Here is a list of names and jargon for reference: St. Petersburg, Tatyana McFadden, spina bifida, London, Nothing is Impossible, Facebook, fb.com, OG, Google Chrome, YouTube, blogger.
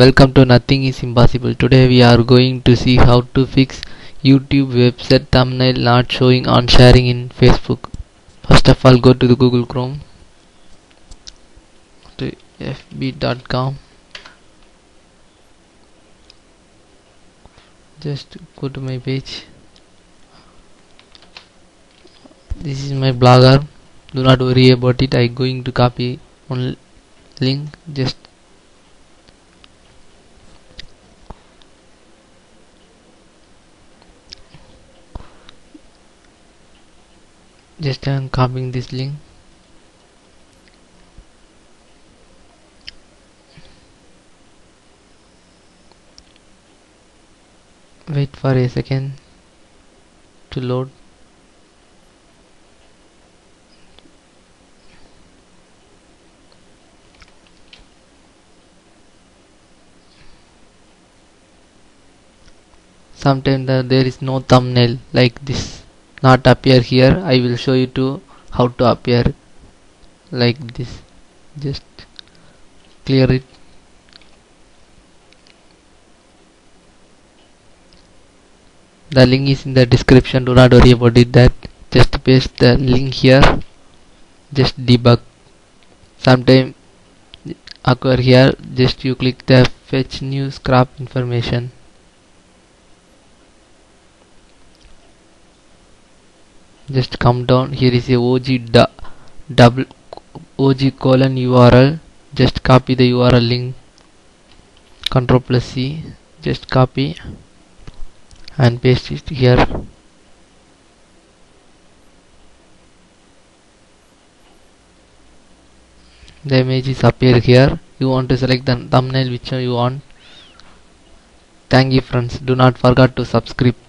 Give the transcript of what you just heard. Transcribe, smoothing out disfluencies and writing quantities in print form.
Welcome to Nothing is Impossible. Today we are going to see how to fix YouTube website thumbnail not showing on sharing in Facebook. First of all, go to the Google Chrome, to fb.com. just go to my page. This is my blogger. Do not worry about it. I'm going to copy one link. Just I'm copying this link. Wait for a second to load. Sometimes there is no thumbnail like this. Not appear here. I will show you to how to appear like this. Just clear it. The link is in the description. Do not worry about it. That just paste the link here. Just debug. Sometime occur here. Just you click the fetch new scrap information. Just come down. Here is a OG colon URL. Just copy the URL link. Ctrl+C. Just copy and paste it here. The images appear here. You want to select the thumbnail which you want. Thank you, friends. Do not forget to subscribe.